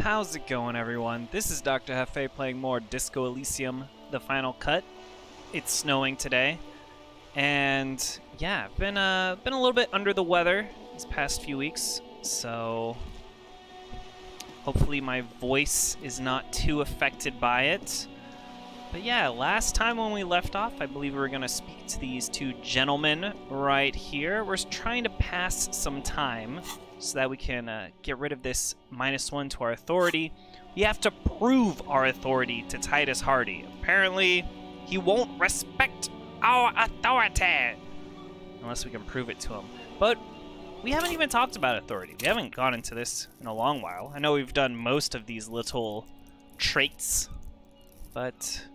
How's it going, everyone? This is Dr. Hefe playing more Disco Elysium, the final cut. It's snowing today, and yeah, I've been a little bit under the weather these past few weeks, so hopefully my voice is not too affected by it. But yeah, last time when we left off, I believe we were going to speak to these two gentlemen right here. We're trying to pass some time so that we can get rid of this -1 to our authority. We have to prove our authority to Titus Hardy. Apparently, he won't respect our authority unless we can prove it to him. But we haven't even talked about authority. We haven't gone into this in a long while. I know we've done most of these little traits, but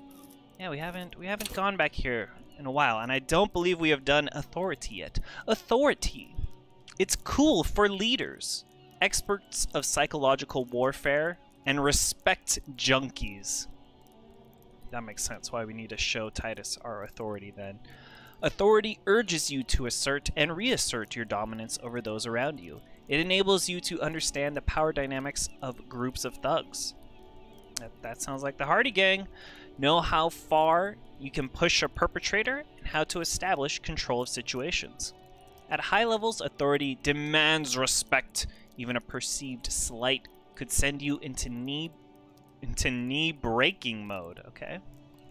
yeah, we haven't gone back here in a while, and I don't believe we have done authority yet. Authority. It's cool for leaders, experts of psychological warfare, and respect junkies. That makes sense why we need to show Titus our authority then. Authority urges you to assert and reassert your dominance over those around you. It enables you to understand the power dynamics of groups of thugs. That sounds like the Hardy Gang. Know how far you can push a perpetrator and how to establish control of situations. At high levels, authority demands respect. Even a perceived slight could send you into knee-breaking mode. Okay,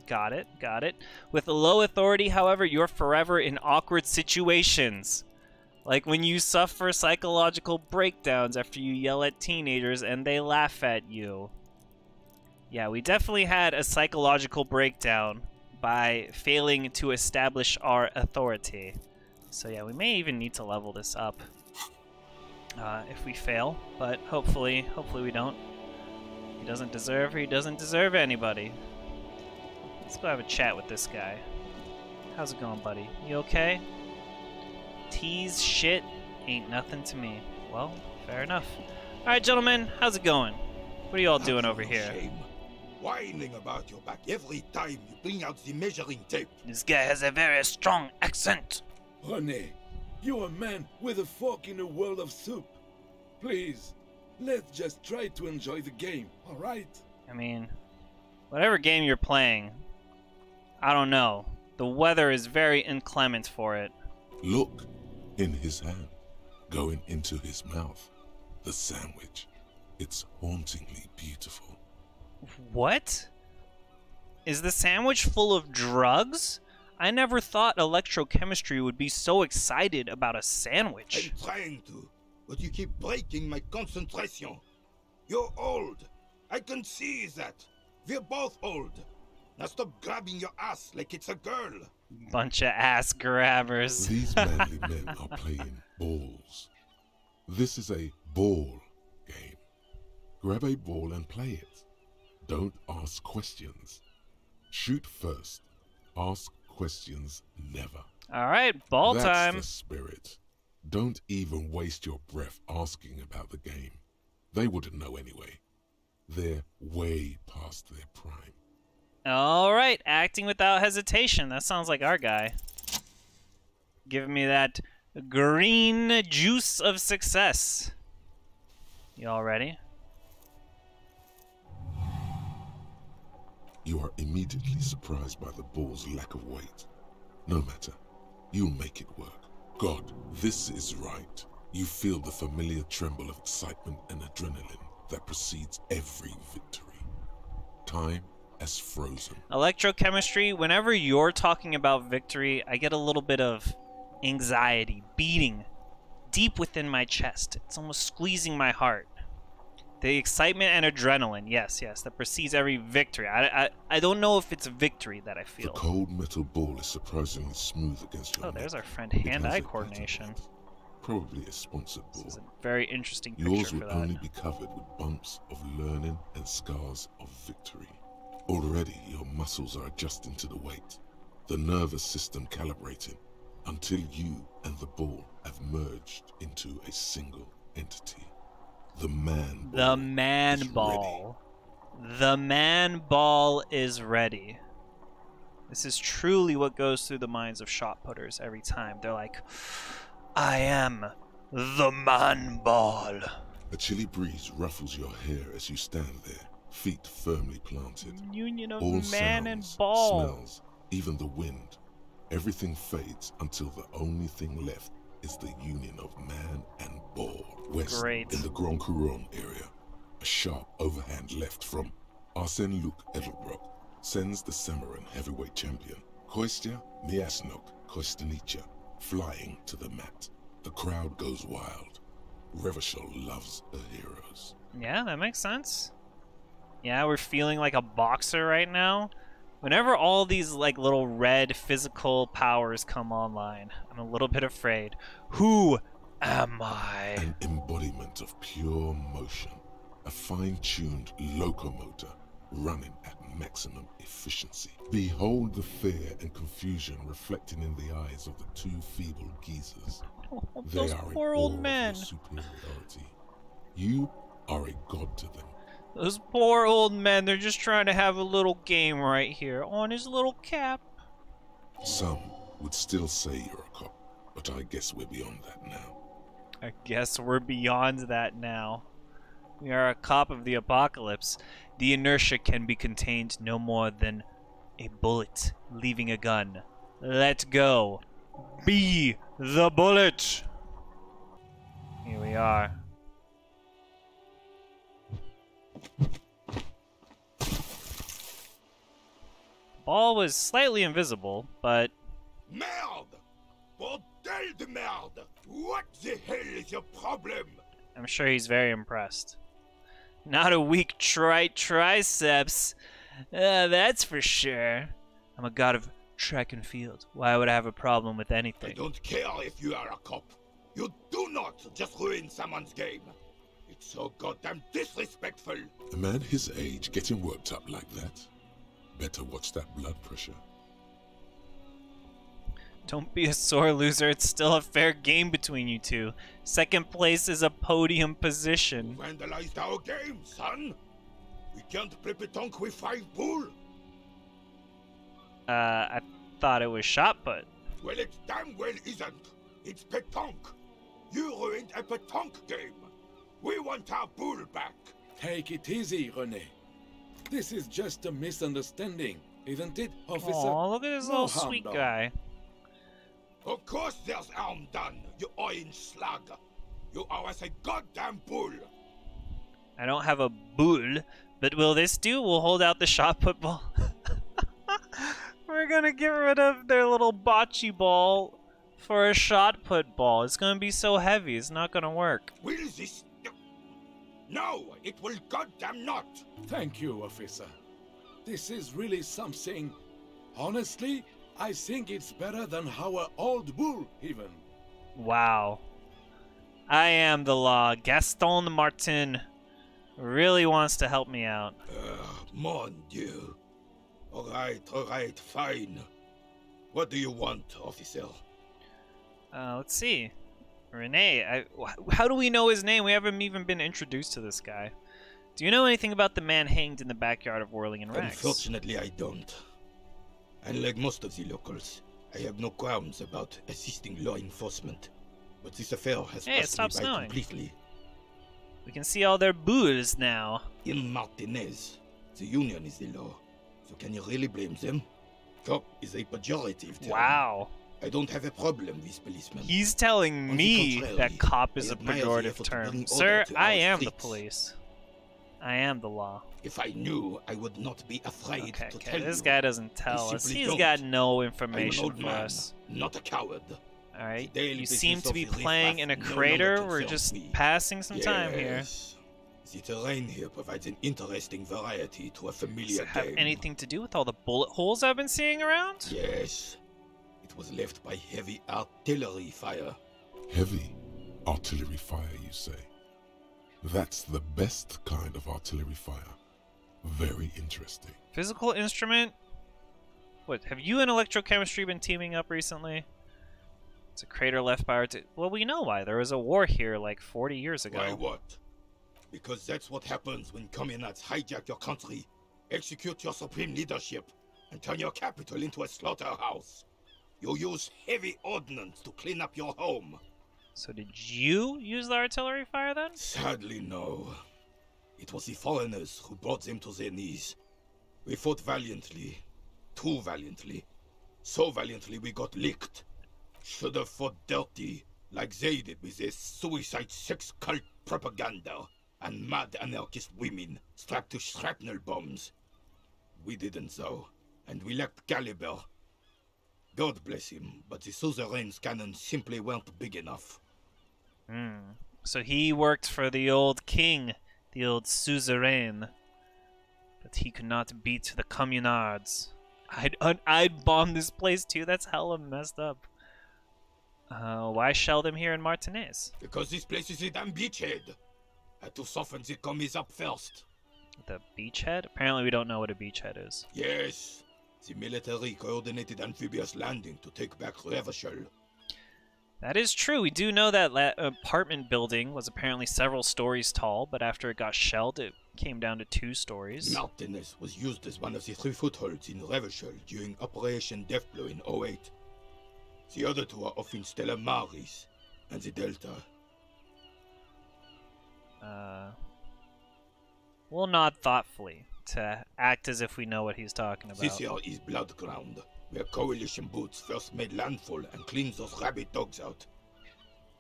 got it, got it. With low authority, however, you're forever in awkward situations. Like when you suffer psychological breakdowns after you yell at teenagers and they laugh at you. Yeah, we definitely had a psychological breakdown by failing to establish our authority. So yeah, we may even need to level this up if we fail, but hopefully we don't. He doesn't deserve anybody. Let's go have a chat with this guy. How's it going, buddy? You okay? Tease shit ain't nothing to me. Well, fair enough. All right, gentlemen, how's it going? What are you all doing over here? Shame. Whining about your back every time you bring out the measuring tape. This guy has a very strong accent. Honey, you're a man with a fork in a world of soup. Please, let's just try to enjoy the game, alright? I mean, whatever game you're playing, I don't know. The weather is very inclement for it. Look, in his hand, going into his mouth, the sandwich. It's hauntingly beautiful. What? Is the sandwich full of drugs? I never thought electrochemistry would be so excited about a sandwich. I'm trying to, but you keep breaking my concentration. You're old. I can see that. We're both old. Now stop grabbing your ass like it's a girl. Bunch of ass grabbers. These manly men are playing balls. This is a ball game. Grab a ball and play it. Don't ask questions. Shoot first. Ask questions never. All right, ball time. That's the spirit. Don't even waste your breath asking about the game. They wouldn't know anyway. They're way past their prime. All right, acting without hesitation. That sounds like our guy. Give me that green juice of success. You all ready? You are immediately surprised by the ball's lack of weight. No matter. You'll make it work. God, this is right. You feel the familiar tremble of excitement and adrenaline that precedes every victory. Time has frozen. Electrochemistry, whenever you're talking about victory, I get a little bit of anxiety beating deep within my chest. It's almost squeezing my heart. The excitement and adrenaline, yes, yes, that precedes every victory. I don't know if it's victory that I feel. The cold metal ball is surprisingly smooth against your neck. Oh, there's our friend. Hand-eye coordination. Probably a sponsored ball. This is a very interesting picture for that. Yours would only be covered with bumps of learning and scars of victory. Already, your muscles are adjusting to the weight, the nervous system calibrating, until you and the ball have merged into a single entity. The man ball. The man ball. The man ball is ready. This is truly what goes through the minds of shot putters every time. They're like, I am the man ball. A chilly breeze ruffles your hair as you stand there, feet firmly planted. Union of all man sounds, and ball. Smells, even the wind. Everything fades until the only thing left is the union of man and ball. West, great. In the Grand Couronne area, a sharp overhand left from Arsene-Luke Edelbrock sends the Samarin heavyweight champion, Koistia Miasnok Koistinenija, flying to the mat. The crowd goes wild. Revachol loves the heroes. Yeah, that makes sense. Yeah, we're feeling like a boxer right now. Whenever all these like little red physical powers come online, I'm a little bit afraid. Who am I? An embodiment of pure motion. A fine-tuned locomotor running at maximum efficiency. Behold the fear and confusion reflecting in the eyes of the two feeble geezers. Oh, those poor old men. Superiority. You are a god to them. Those poor old men, they're just trying to have a little game right here, on his little cap. Some would still say you're a cop, but I guess we're beyond that now. I guess we're beyond that now. We are a cop of the apocalypse. The inertia can be contained no more than a bullet leaving a gun. Let go. Be the bullet! Here we are. Ball was slightly invisible, but... Merde! Bordel de merde! What the hell is your problem? I'm sure he's very impressed. Not a weak triceps. That's for sure. I'm a god of track and field. Why would I have a problem with anything? I don't care if you are a cop. You do not just ruin someone's game. It's so goddamn disrespectful. A man his age getting worked up like that. Better watch that blood pressure. Don't be a sore loser. It's still a fair game between you two. Second place is a podium position. You vandalized our game, son. We can't play petanque with 5 bull. I thought it was shot put. Well, it damn well isn't. It's petanque. You ruined a petanque game. We want our bull back. Take it easy, René. This is just a misunderstanding, isn't it, officer? Oh, look at this little sweet guy. Of course there's harm done, you orange slug. You are as a goddamn bull. I don't have a bull, but will this do? We'll hold out the shot put ball. We're gonna get rid of their little bocce ball for a shot put ball. It's gonna be so heavy, it's not gonna work. Will this... No, it will goddamn not. Thank you, officer. This is really something. Honestly, I think it's better than our old bull, even. Wow. I am the law. Gaston Martin really wants to help me out. Mon Dieu. All right, fine. What do you want, officer? Let's see. René, how do we know his name? We haven't even been introduced to this guy. Do you know anything about the man hanged in the backyard of Whirling in Rags? Unfortunately, I don't. Unlike most of the locals, I have no qualms about assisting law enforcement. But this affair has passed me by completely. We can see all their bulls now. In Martinaise, the union is the law. So can you really blame them? Cop is a pejorative term. Wow. I don't have a problem with policemen. He's telling me that cop is a pejorative term. Sir, I am the police. I am the law. If I knew, I would not be afraid to tell you. This guy doesn't tell us. He's got no information for us. Not a coward. Alright, you seem to be playing in a crater. We're just passing some time here. The terrain here provides an interesting variety to a familiar game. Does it have anything to do with all the bullet holes I've been seeing around? Yes. It was left by heavy artillery fire. Heavy artillery fire, you say? That's the best kind of artillery fire. Very interesting. Physical instrument? What, have you and electrochemistry been teaming up recently? It's a crater left by our... Well, we know why. There was a war here like 40 years ago. Why what? Because that's what happens when communards hijack your country, execute your supreme leadership, and turn your capital into a slaughterhouse. You use heavy ordnance to clean up your home. So did you use the artillery fire then? Sadly, no. It was the foreigners who brought them to their knees. We fought valiantly. Too valiantly. So valiantly we got licked. Should have fought dirty, like they did with their suicide sex cult propaganda and mad anarchist women strapped to shrapnel bombs. We didn't though, and we lacked caliber. God bless him, but the Suzerain's cannons simply weren't big enough. Mm. So he worked for the old king, the old Suzerain, but he could not beat the communards. I'd bomb this place too, that's hella messed up. Why shell them here in Martinaise? Because this place is a damn beachhead. Had to soften the commies up first. The beachhead? Apparently we don't know what a beachhead is. Yes. The military coordinated amphibious landing to take back Revachol. That is true. We do know that apartment building was apparently several stories tall, but after it got shelled, it came down to 2 stories. Martinaise was used as one of the 3 footholds in Revachol during Operation Deathblow in 08. The other 2 are off in Stella Maris and the Delta. Well, not thoughtfully. To act as if we know what he's talking about. This here is Blood Ground, where coalition boots first made landfall and cleaned those rabid dogs out.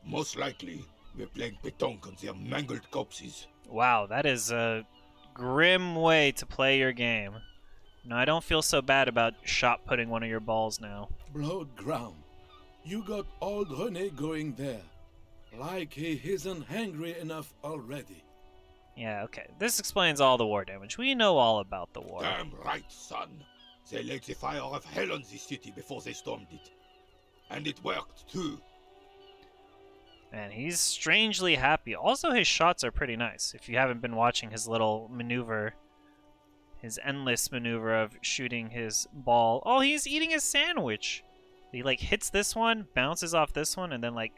Most likely, we're playing pétanque on their mangled corpses. Wow, that is a grim way to play your game. No, I don't feel so bad about shot-putting one of your balls now. Blood Ground. You got old René going there. Like he isn't hangry enough already. Yeah, okay. This explains all the war damage. We know all about the war. Damn right, son. They laid the fire of hell on this city before they stormed it. And it worked, too. And he's strangely happy. Also, his shots are pretty nice. If you haven't been watching his little maneuver, his endless maneuver of shooting his ball. Oh, he's eating his sandwich. He, like, hits this one, bounces off this one, and then, like,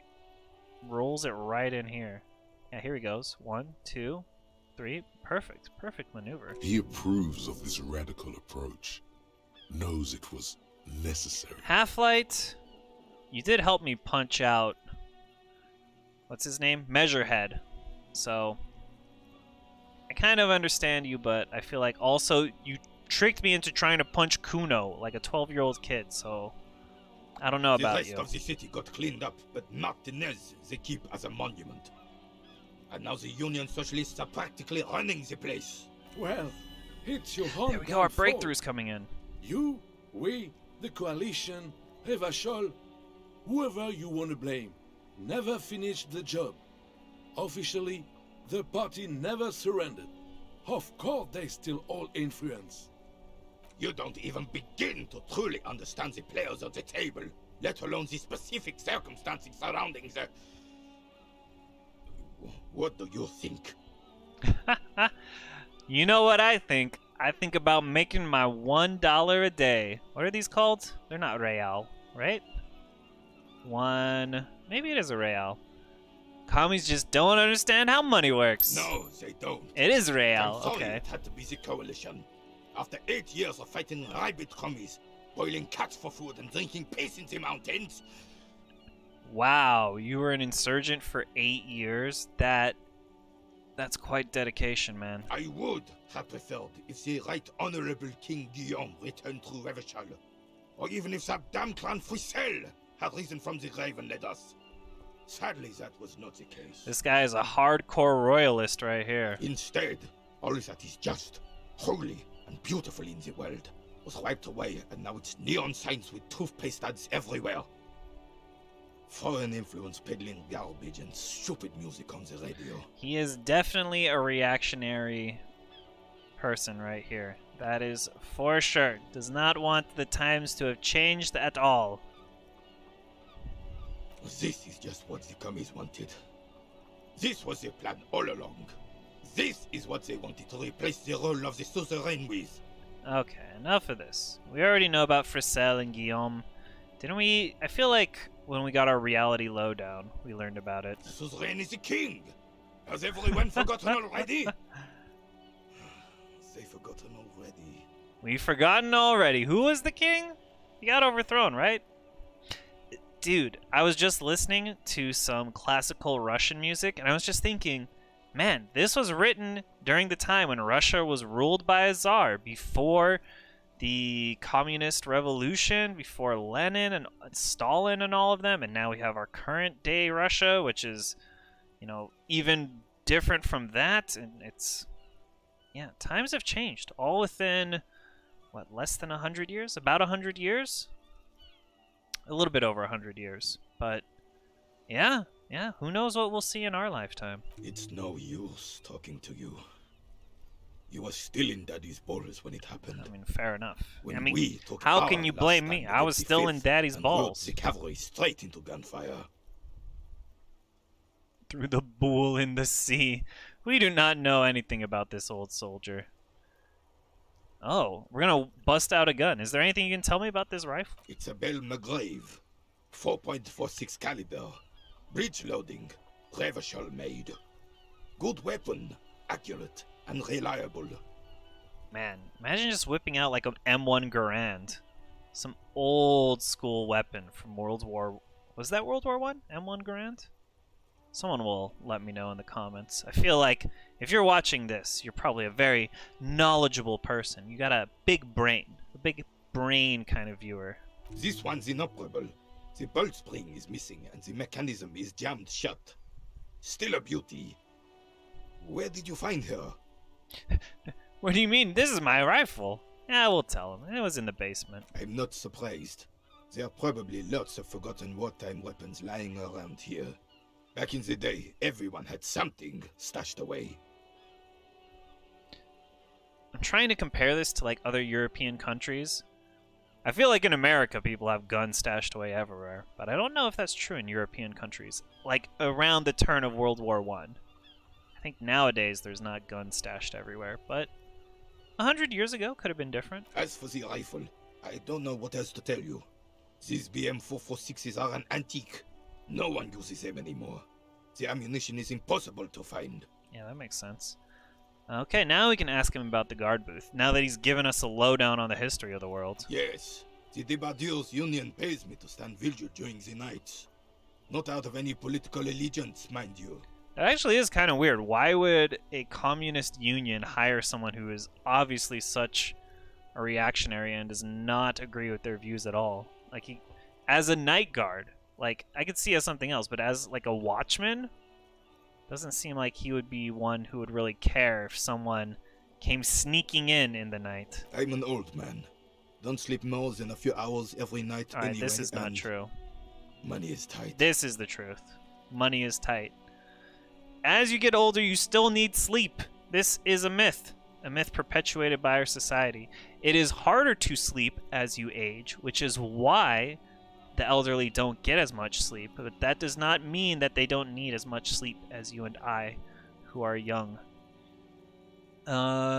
rolls it right in here. Yeah, here he goes. 1, 2, 3, perfect, perfect maneuver. He approves of this radical approach, knows it was necessary. Half-Light, you did help me punch out, what's his name? Measurehead. So, I kind of understand you, but I feel like also you tricked me into trying to punch Kuno, like a 12-year-old kid, so I don't know about you. The rest of the city got cleaned up, but Martinaise they keep as a monument. And now the Union Socialists are practically running the place. Well, it's your home. There we go, our breakthrough's coming in. You, we, the coalition, Revachol, whoever you want to blame, never finished the job. Officially, the party never surrendered. Of course, they still all influence. You don't even begin to truly understand the players at the table, let alone the specific circumstances surrounding the... What do you think? You know what I think? I think about making my $1 a day. What are these called? They're not real, right? Maybe it is a real. Commies just don't understand how money works. No, they don't. It is real, okay. It had to be the coalition. After 8 years of fighting rabid commies, boiling cats for food and drinking piss in the mountains, wow, you were an insurgent for 8 years? That's quite dedication, man. I would have preferred if the Right Honorable King Guillaume returned to Revachol, or even if that damn clan Fussell had risen from the grave and led us. Sadly, that was not the case. This guy is a hardcore royalist right here. Instead, all that is just, holy, and beautiful in the world was wiped away, and now it's neon signs with toothpaste ads everywhere. Foreign influence peddling garbage and stupid music on the radio. He is definitely a reactionary person right here. That is for sure. Does not want the times to have changed at all. This is just what the commies wanted. This was their plan all along. This is what they wanted to replace the role of the Suzerain with. Okay, enough of this. We already know about Fussell and Guillaume. Didn't we... I feel like... when we got our reality lowdown, we learned about it. The Suzerain is the king! Has everyone forgotten already? They've forgotten already. We've forgotten already. Who was the king? He got overthrown, right? Dude, I was just listening to some classical Russian music, and I was just thinking, man, this was written during the time when Russia was ruled by a czar, before the communist revolution, before Lenin and Stalin and all of them, and now we have our current day Russia, which is, you know, even different from that, and it's, yeah, times have changed, all within, what, less than 100 years? About 100 years? A little bit over 100 years, but yeah. Yeah, who knows what we'll see in our lifetime. It's no use talking to you. You were still in Daddy's balls when it happened. I mean, fair enough. When I mean, we took how can you blame me? I was still in Daddy's balls. The cavalry straight into gunfire. Through the bull in the sea. We do not know anything about this old soldier. Oh, we're gonna bust out a gun. Is there anything you can tell me about this rifle? It's a Belle Magrave, 4.46 caliber. Breech loading, Revachol made. Good weapon, accurate and reliable. Man, imagine just whipping out like an M1 Garand, some old school weapon from World War. Was that World War I? M1 Garand? Someone will let me know in the comments. I feel like if you're watching this, you're probably a very knowledgeable person. You got a big brain kind of viewer. This one's inoperable. The bolt spring is missing and the mechanism is jammed shut. Still a beauty. Where did you find her? What do you mean? This is my rifle. Yeah, we'll tell him. It was in the basement. I'm not surprised. There are probably lots of forgotten wartime weapons lying around here. Back in the day, everyone had something stashed away. I'm trying to compare this to like other European countries. I feel like in America, people have guns stashed away everywhere, but I don't know if that's true in European countries, like around the turn of World War I. I think nowadays there's not guns stashed everywhere, but 100 years ago could have been different. As for the rifle, I don't know what else to tell you. These BM-446s are an antique. No one uses them anymore. The ammunition is impossible to find. Yeah, that makes sense. Okay, now we can ask him about the guard booth, now that he's given us a lowdown on the history of the world. Yes, the Debardir's Union pays me to stand vigil during the nights. Not out of any political allegiance, mind you. That actually is kind of weird. Why would a communist union hire someone who is obviously such a reactionary and does not agree with their views at all? Like, he, as a night guard, like, I could see as something else, but as, like, a watchman? Doesn't seem like he would be one who would really care if someone came sneaking in the night. I'm an old man. Don't sleep more than a few hours every night anyway. Alright, this is not true. Money is tight. This is the truth. Money is tight. As you get older, you still need sleep. This is a myth perpetuated by our society. It is harder to sleep as you age, which is why the elderly don't get as much sleep, but that does not mean that they don't need as much sleep as you and I, who are young. Yeah,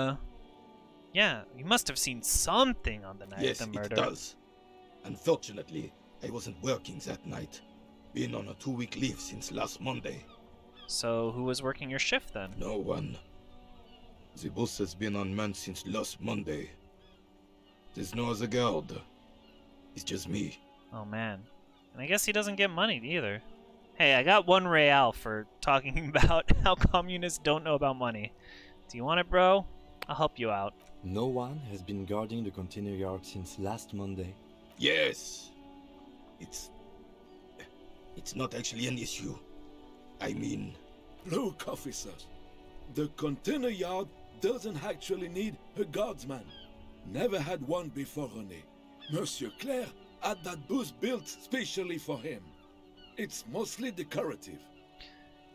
you must have seen something on the night of the murder. Yes, it does. Unfortunately, I wasn't working that night. Been on a 2-week leave since last Monday. So, who was working your shift then? No one. The boss has been on man since last Monday. There's no other guard. It's just me. Oh man, and I guess he doesn't get money either. Hey, I got 1 real for talking about how communists don't know about money. Do you want it, bro? I'll help you out. No one has been guarding the container yard since last Monday. Yes, it's not actually an issue. I mean, look, officer, the container yard doesn't actually need a guardsman. Never had one before, René. Monsieur Claire had that booth built specially for him. It's mostly decorative.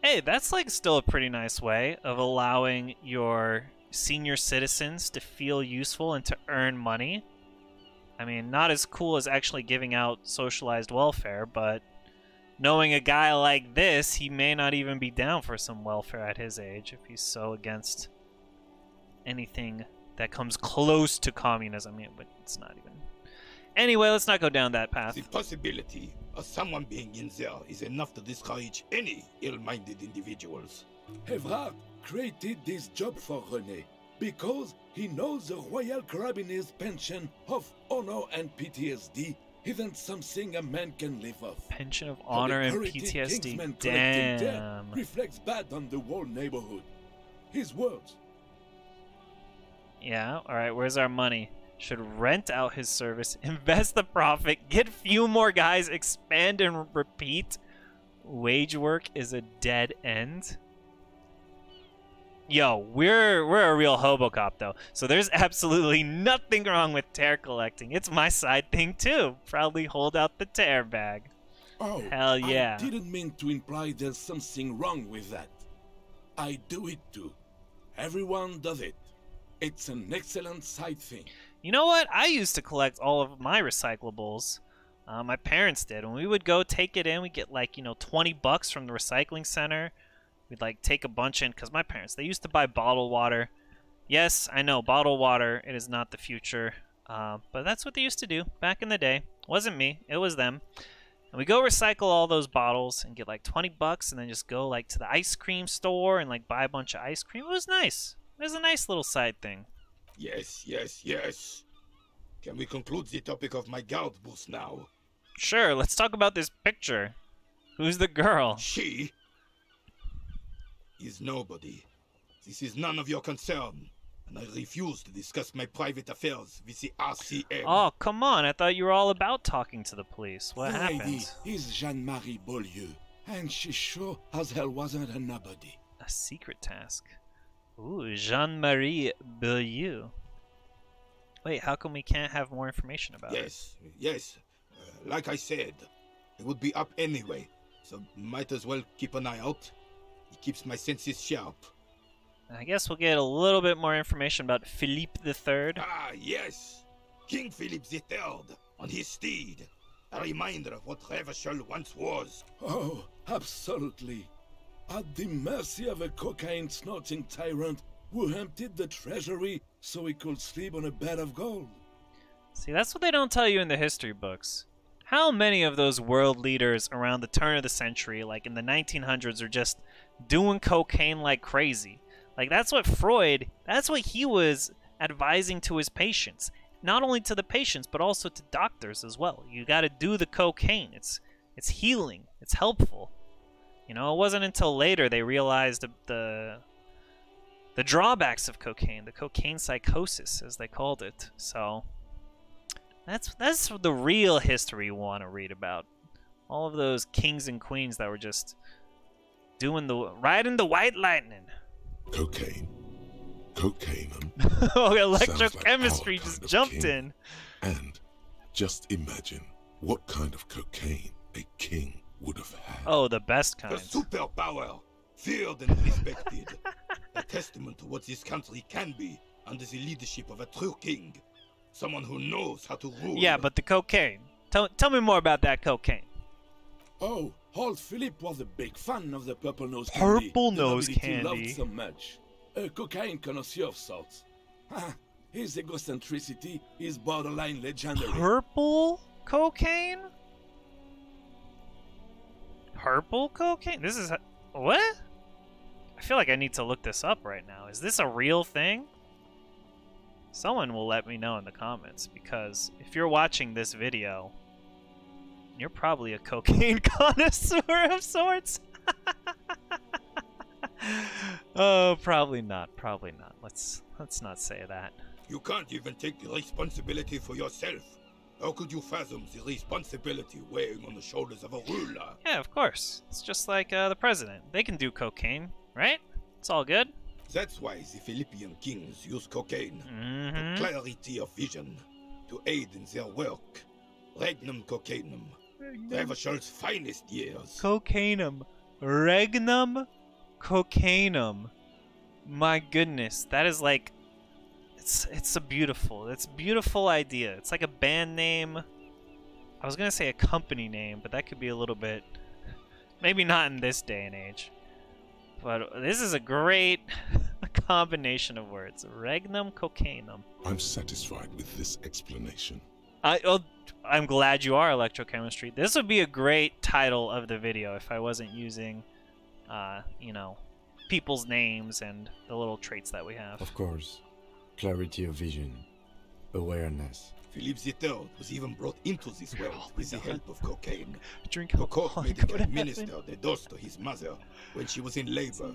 Hey, that's like still a pretty nice way of allowing your senior citizens to feel useful and to earn money. I mean, not as cool as actually giving out socialized welfare, but knowing a guy like this, he may not even be down for some welfare at his age if he's so against anything that comes close to communism. Yeah, but it's not even... Anyway, let's not go down that path. The possibility of someone being in there is enough to discourage any ill-minded individuals. Evrard created this job for René because he knows the Royal Carabineers' pension of honor and PTSD Isn't something a man can live off. Pension of honor and PTSD. Damn. Reflects bad on the whole neighborhood. His words. Yeah, alright, where's our money? Should rent out his service, invest the profit, get few more guys, expand and repeat. Wage work is a dead end. Yo, we're a real Hobocop though, so there's absolutely nothing wrong with tear collecting. It's my side thing too. Proudly hold out the tear bag. Oh, hell yeah. I didn't mean to imply there's something wrong with that. I do it too. Everyone does it. It's an excellent side thing. You know what? I used to collect all of my recyclables. My parents did. When we would go take it in, we'd get like, you know, $20 from the recycling center. We'd like take a bunch in because my parents, they used to buy bottled water. Yes, I know, bottled water. It is not the future. But that's what they used to do back in the day. It wasn't me. It was them. And we go recycle all those bottles and get like $20 and then just go like to the ice cream store and like buy a bunch of ice cream. It was nice. It was a nice little side thing. Yes, yes, yes. Can we conclude the topic of my gout boost now? Sure, let's talk about this picture. Who's the girl? She is nobody. This is none of your concern. And I refuse to discuss my private affairs with the RCM. Oh, come on. I thought you were all about talking to the police. What happened? The lady is Jean-Marie Beaulieu. And she sure as hell wasn't a nobody. A secret task. Ooh, Jean-Marie Beaulieu. Wait, how come we can't have more information about it? Yes, yes. Like I said, it would be up anyway, so might as well keep an eye out. It keeps my senses sharp. I guess we'll get a little bit more information about Philippe III. Ah, yes. King Philippe III on his steed. A reminder of what Revachol once was. Oh, absolutely. At the mercy of a cocaine-snorting tyrant who emptied the treasury so he could sleep on a bed of gold. See, that's what they don't tell you in the history books. How many of those world leaders around the turn of the century, like in the 1900s, are just doing cocaine like crazy? Like, that's what Freud, that's what he was advising to his patients. Not only to the patients, but also to doctors as well. You gotta do the cocaine. It's healing. It's helpful. You know, it wasn't until later they realized the drawbacks of cocaine, the cocaine psychosis, as they called it. So that's the real history you want to read about. All of those kings and queens that were just doing the riding the white lightning. Cocaine, cocainum. Oh, electrochemistry like just jumped in. And just imagine what kind of cocaine a king would have had. Oh, the best kind. The superpower, feared and respected. A testament to what this country can be under the leadership of a true king. Someone who knows how to rule. Yeah, but the cocaine. Tell me more about that cocaine. Oh, old Philip was a big fan of the purple nose candy. Purple nose candy. Loved so much. A cocaine connoisseur of sorts. His egocentricity is borderline legendary. Purple cocaine? Purple cocaine? This is... What? I feel like I need to look this up right now. Is this a real thing? Someone will let me know in the comments, because if you're watching this video, you're probably a cocaine connoisseur of sorts. Oh, probably not. Probably not. Let's not say that. You can't even take the responsibility for yourself. How could you fathom the responsibility weighing on the shoulders of a ruler? Yeah, of course. It's just like the president. They can do cocaine, right? It's all good. That's why the Philippian kings use cocaine. Mm-hmm. The clarity of vision to aid in their work. Regnum Cocainum. Revachol's finest years. Cocainum. Regnum Cocainum. My goodness. That is like... It's a beautiful, idea. It's like a band name. I was going to say a company name, but that could be a little bit, maybe not in this day and age. But this is a great combination of words. Regnum Cocainum. I'm satisfied with this explanation. I'm glad you are, electrochemistry. This would be a great title of the video if I wasn't using, you know, people's names and the little traits that we have. Of course. Clarity of vision, awareness. Philippe III was even brought into this world with the help of cocaine. Cocaine administered the dose to his mother when she was in labor.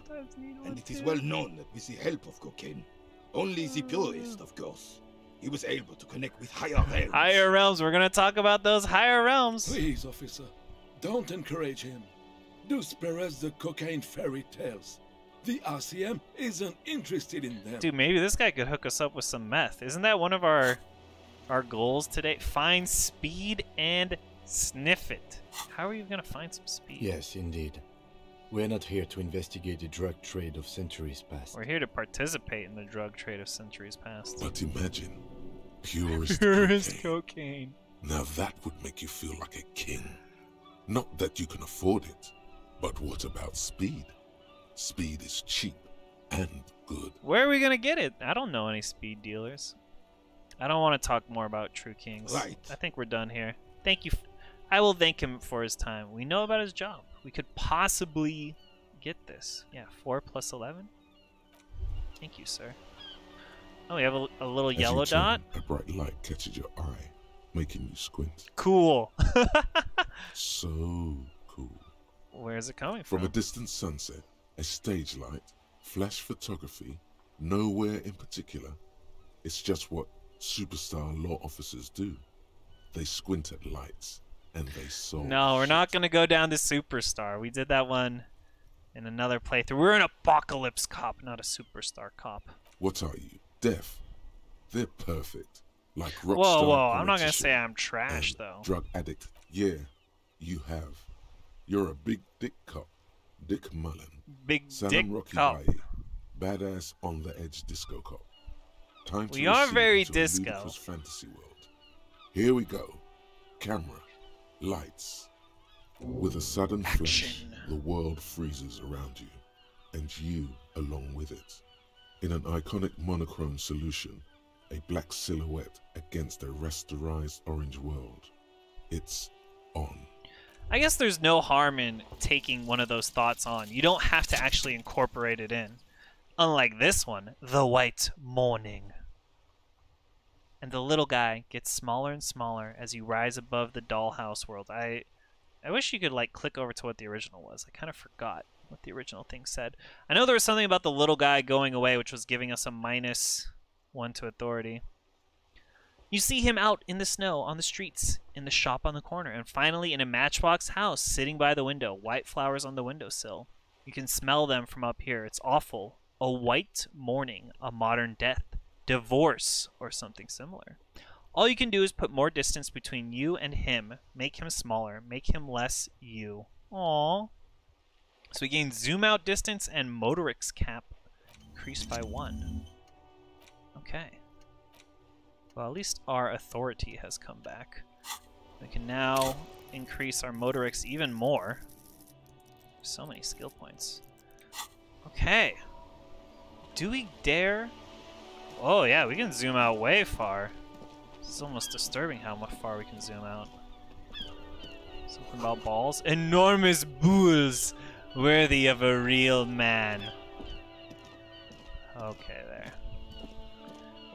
And it is well known that with the help of cocaine, only the purest, of course, he was able to connect with higher realms. Higher realms. We're going to talk about those higher realms. Please, officer, don't encourage him. Do spare us the cocaine fairy tales. The RCM isn't interested in them. Dude, maybe this guy could hook us up with some meth. Isn't that one of our goals today? Find speed and sniff it. How are you going to find some speed? Yes, indeed. We're not here to investigate the drug trade of centuries past. We're here to participate in the drug trade of centuries past. But imagine, purest cocaine. Now that would make you feel like a king. Not that you can afford it, but what about speed? Speed is cheap and good. Where are we going to get it? I don't know any speed dealers. I don't want to talk more about true kings. Right. I think we're done here. Thank you. I will thank him for his time. We know about his job. We could possibly get this. Yeah, 4 plus 11. Thank you, sir. Oh, we have a little yellow dot. A bright light catches your eye, making you squint. Cool. So cool. Where is it coming from? From a distant sunset. A stage light, flash photography, nowhere in particular. It's just what superstar law officers do. They squint at lights, and they saw. No, we're not going to go down to superstar. We did that one in another playthrough. We're an apocalypse cop, not a superstar cop. What are you, deaf? They're perfect, like rockstar. Whoa, whoa! I'm not going to say I'm trash though. Drug addict. Yeah, you have. You're a big dick cop. Dick Mullen. Big Sam Dick Rocky Cop. Badass on the edge disco cop. Time to are very disco. Fantasy world. Here we go. Camera. Lights. With a sudden flash, the world freezes around you, and you along with it. In an iconic monochrome solution, a black silhouette against a rasterized orange world. It's on. I guess there's no harm in taking one of those thoughts on. You don't have to actually incorporate it in. Unlike this one, the white morning. And the little guy gets smaller and smaller as you rise above the dollhouse world. I wish you could like click over to what the original was. I kind of forgot what the original thing said. I know there was something about the little guy going away, which was giving us a -1 to authority. You see him out in the snow, on the streets, in the shop on the corner, and finally in a matchbox house, sitting by the window, white flowers on the windowsill. You can smell them from up here. It's awful. A white morning, a modern death, divorce, or something similar. All you can do is put more distance between you and him, make him smaller, make him less you. Aww. So we gain zoom out distance and motorix cap increased by 1. Okay. Well, at least our authority has come back. We can now increase our motorix even more. So many skill points. Okay. Do we dare? Oh yeah, we can zoom out way far. It's almost disturbing how much far we can zoom out. Something about balls. Enormous bulls, worthy of a real man. Okay, there.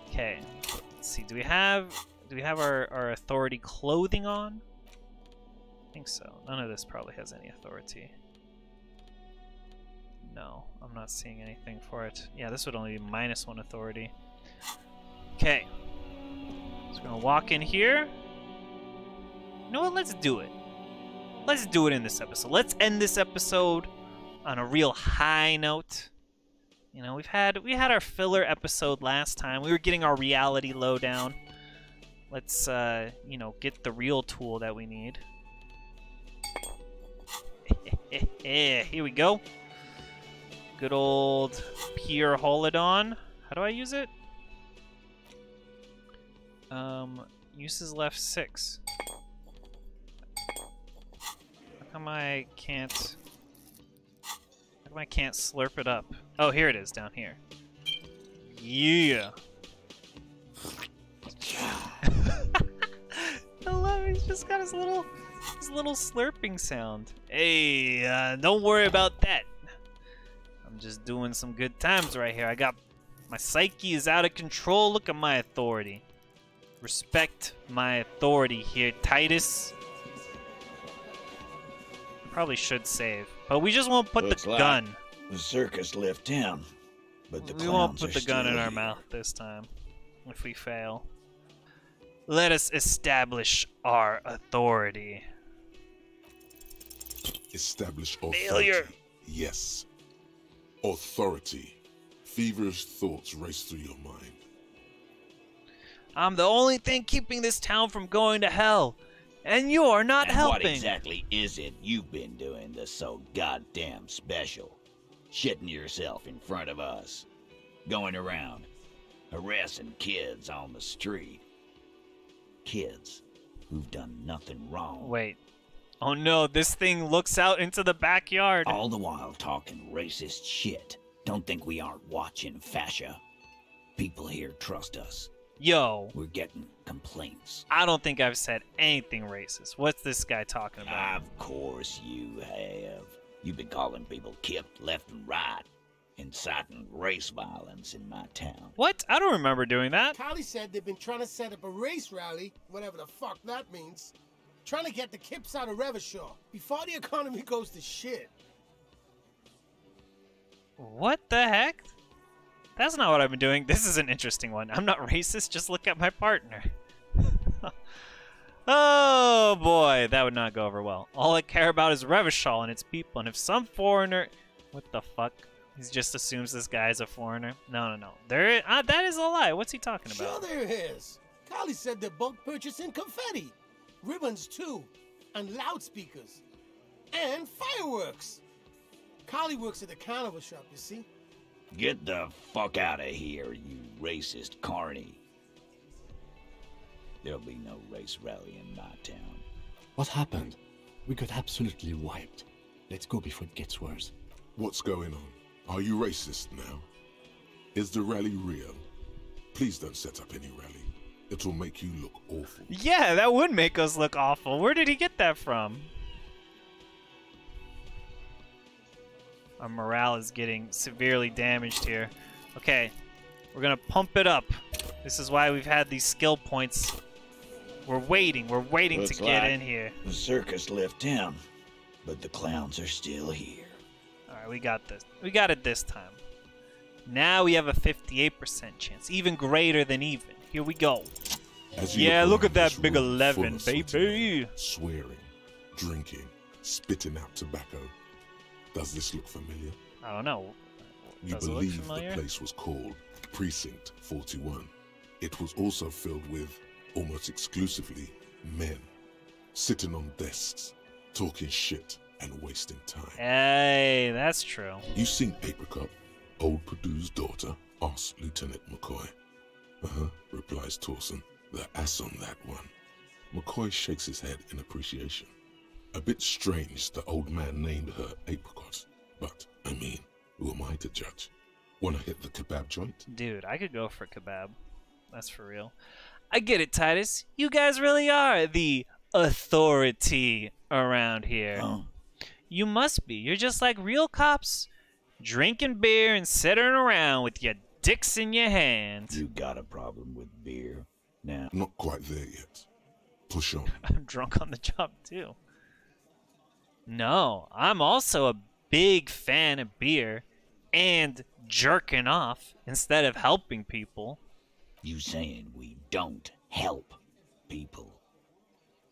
Okay. Let's see, do we have our authority clothing on? I think so. None of this probably has any authority. No, I'm not seeing anything for it. Yeah, this would only be -1 authority. Okay. So we're gonna walk in here. You know what? Let's do it. Let's do it in this episode. Let's end this episode on a real high note. You know, we had our filler episode last time. We were getting our reality lowdown. Let's, you know, get the real tool that we need. Here we go. Good old Pierholodon. How do I use it? Uses left 6. How come I can't slurp it up? Oh, here it is, down here. Yeah. I love it. He's just got his little slurping sound. Hey, don't worry about that. I'm just doing some good times right here. I got my psyche is out of control. Look at my authority. Respect my authority here, Titus. Probably should save, but we just won't put the gun. The circus left town, but the clowns are still here. We won't put the gun in our mouth this time. If we fail, let us establish our authority. Establish authority. Failure. Yes. Authority. Feverish thoughts race through your mind. I'm the only thing keeping this town from going to hell, and you're not helping. What exactly is it you've been doing that's so goddamn special? Shitting yourself in front of us, going around, harassing kids on the street. Kids who've done nothing wrong. Wait. Oh no, this thing looks out into the backyard. All the while talking racist shit. Don't think we aren't watching, fascia. People here trust us. Yo. We're getting complaints. I don't think I've said anything racist. What's this guy talking about? Of course you have. You've been calling people kipped left and right, inciting race violence in my town. What? I don't remember doing that. Kali said they've been trying to set up a race rally, whatever the fuck that means. Trying to get the kips out of Revachol before the economy goes to shit. What the heck? That's not what I've been doing. This is an interesting one. I'm not racist. Just look at my partner. Oh boy, that would not go over well. All I care about is Revachol and its people. And if some foreigner, what the fuck? He just assumes this guy is a foreigner. No, no, no. There, is... that is a lie. What's he talking about? Sure, there is. Kali said they're bulk purchasing confetti, ribbons too, and loudspeakers, and fireworks. Kali works at the carnival shop, you see? Get the fuck out of here, you racist carny. There'll be no race rally in my town. What happened? We got absolutely wiped. Let's go before it gets worse. What's going on? Are you racist now? Is the rally real? Please don't set up any rally. It'll make you look awful. Yeah, that would make us look awful. Where did he get that from? Our morale is getting severely damaged here. Okay, we're gonna pump it up. This is why we've had these skill points. We're waiting Looks to get like in here. The circus left town, but the clowns are still here. All right, we got this. We got it this time. Now we have a 58% chance, even greater than even. Here we go. Yeah, look at that big 11, baby. Swearing, drinking, spitting out tobacco. Does this look familiar? I don't know. Does you believe the place was called Precinct 41. It was also filled with, almost exclusively, men. Sitting on desks, talking shit, and wasting time. Hey, that's true. You've seen Apricot, old Purdue's daughter, asks Lieutenant McCoy. Uh-huh, replies Torson. The ass on that one. McCoy shakes his head in appreciation. A bit strange the old man named her Apricot, but, I mean, who am I to judge? Wanna hit the kebab joint? Dude, I could go for kebab. That's for real. I get it, Titus. You guys really are the authority around here. Oh. You must be. You're just like real cops, drinking beer and sitting around with your dicks in your hands. You got a problem with beer now? Not quite there yet. Push on. I'm drunk on the job, too. No, I'm also a big fan of beer and jerking off instead of helping people. You saying we don't help people?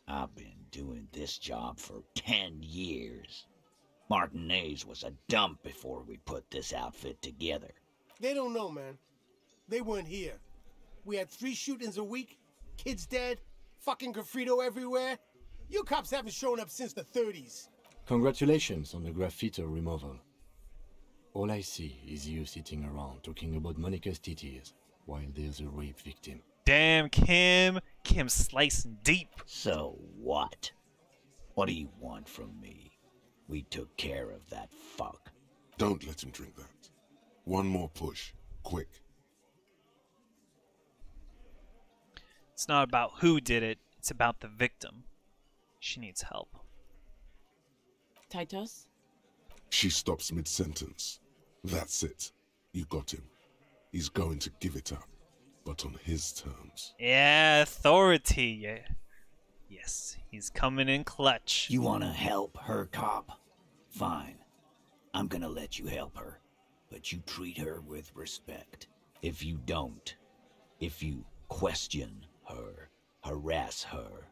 I've been doing this job for 10 years. Martinaise was a dump before we put this outfit together. They don't know, man. They weren't here. We had 3 shootings a week, kids dead, fucking graffito everywhere. You cops haven't shown up since the 30s. Congratulations on the graffito removal. All I see is you sitting around talking about Monica's titties while there's a rape victim. Damn, Kim. Kim's slicing deep. So what? What do you want from me? We took care of that fuck. Don't let him drink that. One more push. Quick. It's not about who did it. It's about the victim. She needs help. Titus? She stops mid-sentence. That's it. You got him. He's going to give it up. but on his terms. Yeah, authority. Yeah. Yes, he's coming in clutch. You want to help her, cop? Fine. I'm going to let you help her, but you treat her with respect. If you don't, if you question her, harass her,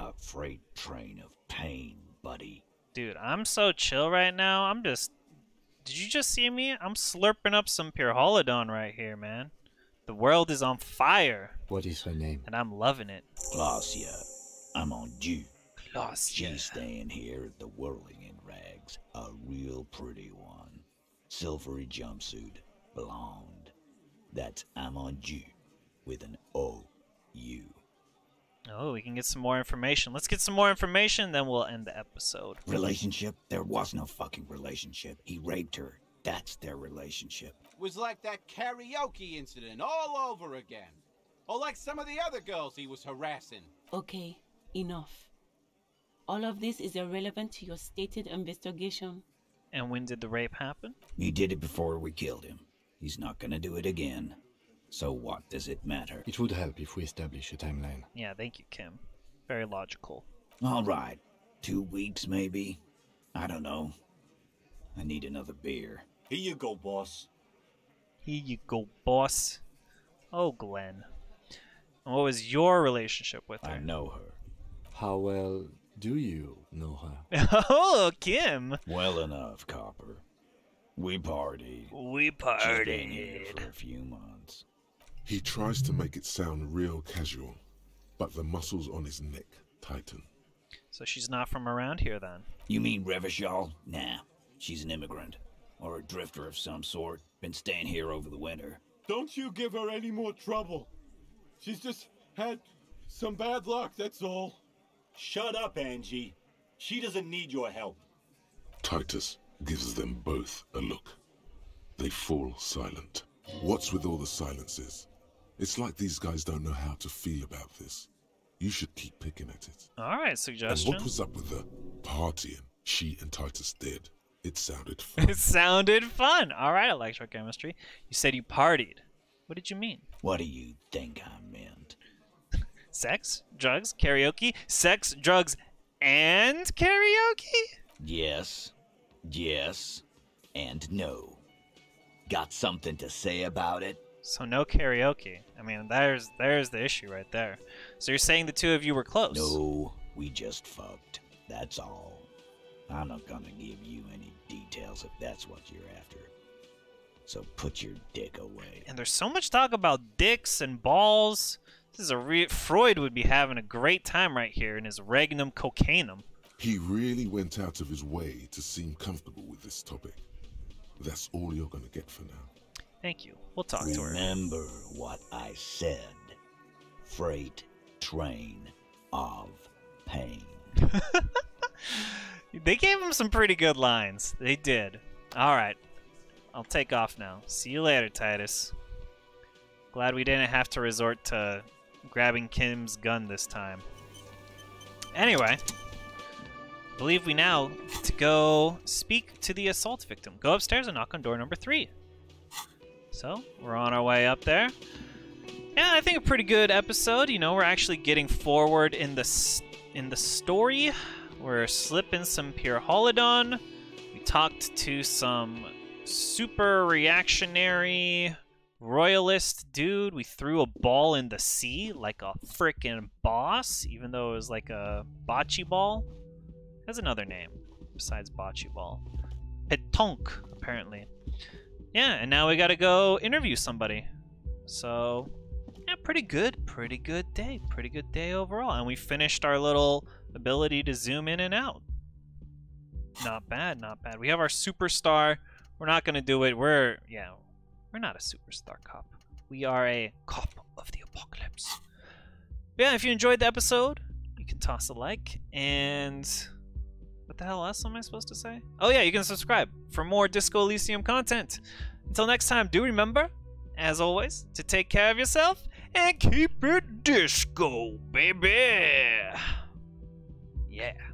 a freight train of pain, buddy. Dude, I'm so chill right now. I'm just... Did you just see me? I'm slurping up some Pierholodon right here, man. The world is on fire. What is her name? And I'm loving it. Klaasje Amandieu. Klaasje. She's staying here at the Whirling in Rags. A real pretty one. Silvery jumpsuit. Blonde. That's Amandieu. With an O-U. Oh, we can get some more information. Let's get some more information, then we'll end the episode. Relationship? There was no fucking relationship. He raped her. That's their relationship. It was like that karaoke incident all over again. Or like some of the other girls he was harassing. Okay, enough. All of this is irrelevant to your stated investigation. And when did the rape happen? He did it before we killed him. He's not gonna do it again. So what does it matter? It would help if we establish a timeline. Yeah, thank you, Kim. Very logical. All right. 2 weeks, maybe? I don't know. I need another beer. Here you go, boss. Here you go, boss. Oh, Glenn. And what was your relationship with her? I know her. How well do you know her? Oh, Kim! Well enough, Copper. We partied. We partied. She's been here for a few months. He tries to make it sound real casual, but the muscles on his neck tighten. So she's not from around here, then? You mean Revachol? Nah, she's an immigrant, or a drifter of some sort. Been staying here over the winter. Don't you give her any more trouble. She's just had some bad luck, that's all. Shut up, Angie. She doesn't need your help. Titus gives them both a look. They fall silent. What's with all the silences? It's like these guys don't know how to feel about this. You should keep picking at it. Alright, suggestion. And what was up with the partying she and Titus did? It sounded fun. It sounded fun! Alright, electrochemistry. You said you partied. What did you mean? What do you think I meant? Sex, drugs, karaoke, sex, drugs, and karaoke? Yes, yes, and no. Got something to say about it? So no karaoke. I mean, there's the issue right there. So you're saying the two of you were close? No, we just fucked. That's all. I'm not gonna give you any details if that's what you're after. So put your dick away. And there's so much talk about dicks and balls. This is a Freud would be having a great time right here in his Regnum Cocainum. He really went out of his way to seem comfortable with this topic. That's all you're going to get for now. Thank you. We'll talk to her. Remember what I said. Freight train of pain. They gave him some pretty good lines. They did. All right. I'll take off now. See you later, Titus. Glad we didn't have to resort to grabbing Kim's gun this time. Anyway. I believe we now get to go speak to the assault victim. Go upstairs and knock on door number 3. So, we're on our way up there. Yeah, I think a pretty good episode. You know, we're actually getting forward in the story. We're slipping some Pierholodon. We talked to some super reactionary royalist dude. We threw a ball in the sea like a frickin' boss, even though it was like a bocce ball. Has another name besides bocce ball. Petonk, apparently. Yeah, and now we gotta go interview somebody. So, yeah, pretty good day. Pretty good day overall. And we finished our little ability to zoom in and out. Not bad, not bad. We have our superstar. We're not gonna do it. We're not a superstar cop. We are a cop of the apocalypse. But yeah, if you enjoyed the episode, you can toss a like and... What the hell else am I supposed to say? Oh yeah, you can subscribe for more Disco Elysium content. Until next time, do remember, as always, to take care of yourself and keep it disco, baby. Yeah.